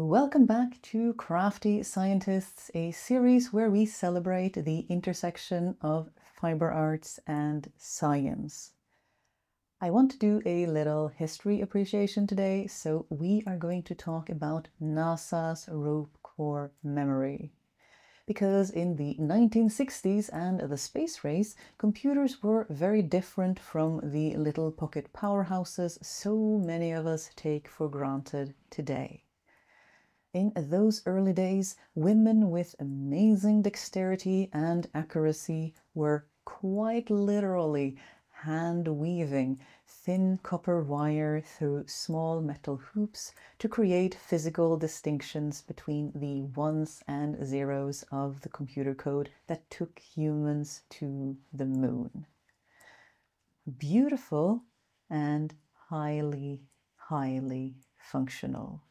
Welcome back to Crafty Scientists, a series where we celebrate the intersection of fiber arts and science. I want to do a little history appreciation today, so we are going to talk about NASA's Rope Core Memory. Because in the 1960s and the space race, computers were very different from the little pocket powerhouses so many of us take for granted today. In those early days, women with amazing dexterity and accuracy were quite literally hand-weaving thin copper wire through small metal hoops to create physical distinctions between the ones and zeros of the computer code that took humans to the moon. Beautiful and highly, highly functional.